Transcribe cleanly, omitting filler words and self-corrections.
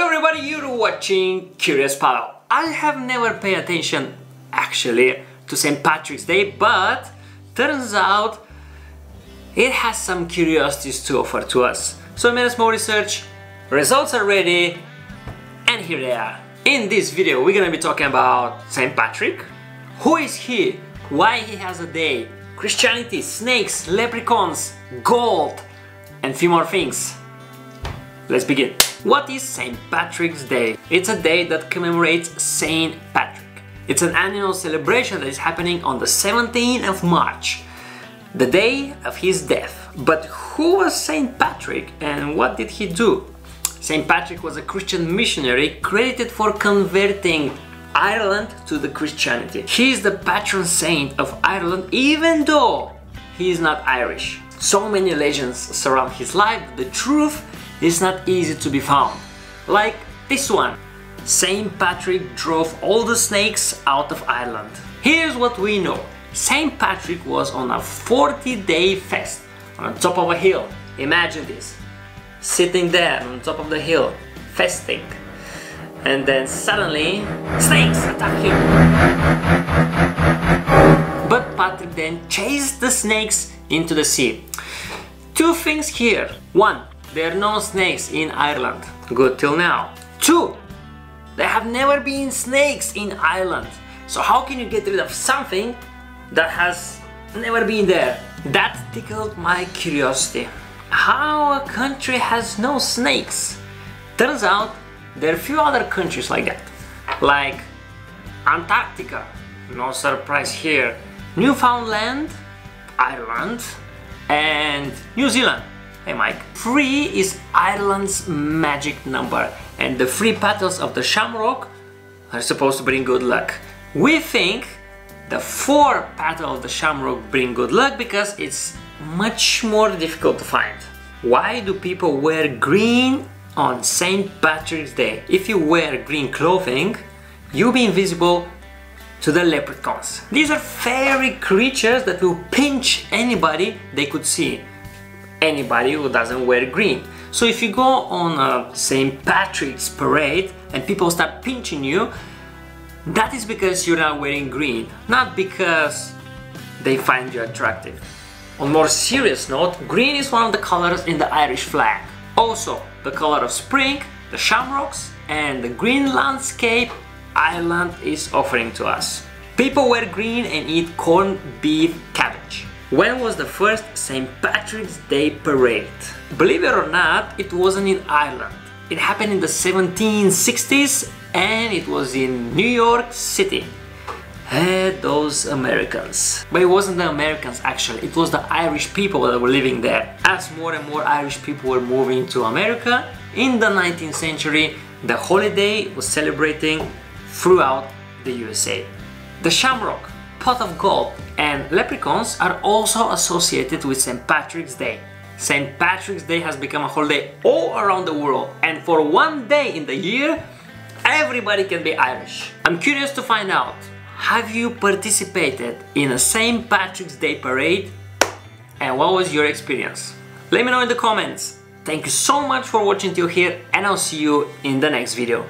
Hello everybody, you're watching Curious Pavel. I have never paid attention actually to St. Patrick's Day, but turns out it has some curiosities to offer to us. So I made a small research, results are ready, and here they are. In this video we're gonna be talking about St. Patrick. Who is he? Why he has a day? Christianity, snakes, leprechauns, gold, and few more things. Let's begin. What is St. Patrick's Day? It's a day that commemorates St. Patrick. It's an annual celebration that is happening on the 17th of March, the day of his death. But who was St. Patrick and what did he do? St. Patrick was a Christian missionary credited for converting Ireland to the Christianity. He is the patron saint of Ireland, even though he is not Irish. So many legends surround his life, the truth is not easy to be found. Like this one. St. Patrick drove all the snakes out of Ireland. Here's what we know. St. Patrick was on a 40-day fast on the top of a hill. Imagine this. Sitting there on top of the hill, fasting. And then suddenly, snakes attack him. But Patrick then chased the snakes into the sea. Two things here. One, there are no snakes in Ireland. Good till now. Two, there have never been snakes in Ireland. So how can you get rid of something that has never been there? That tickled my curiosity. How a country has no snakes? Turns out, there are a few other countries like that, like Antarctica, no surprise here, Newfoundland, Ireland, and New Zealand. Hey Mike. 3 is Ireland's magic number, and the 3 petals of the shamrock are supposed to bring good luck. We think the 4 petal of the shamrock bring good luck because it's much more difficult to find. Why do people wear green on St. Patrick's Day? If you wear green clothing, you'll be invisible to the leprechauns. These are fairy creatures that will pinch anybody they could see, anybody who doesn't wear green. So if you go on a St. Patrick's parade and people start pinching you, that is because you're not wearing green, not because they find you attractive. On a more serious note, green is one of the colors in the Irish flag. Also, the color of spring, the shamrocks, and the green landscape Ireland is offering to us. People wear green and eat corned beef cabbage. When was the first St. Patrick's Day parade? Believe it or not, it wasn't in Ireland. It happened in the 1760s and it was in New York City. Hey, those Americans. But it wasn't the Americans actually, it was the Irish people that were living there. As more and more Irish people were moving to America, in the 19th century, the holiday was celebrated throughout the USA. The shamrock, pot of gold, and leprechauns are also associated with St. Patrick's Day. St. Patrick's Day has become a holiday all around the world, and for one day in the year, everybody can be Irish. I'm curious to find out. Have you participated in a St. Patrick's Day parade and what was your experience? Let me know in the comments. Thank you so much for watching till here and I'll see you in the next video.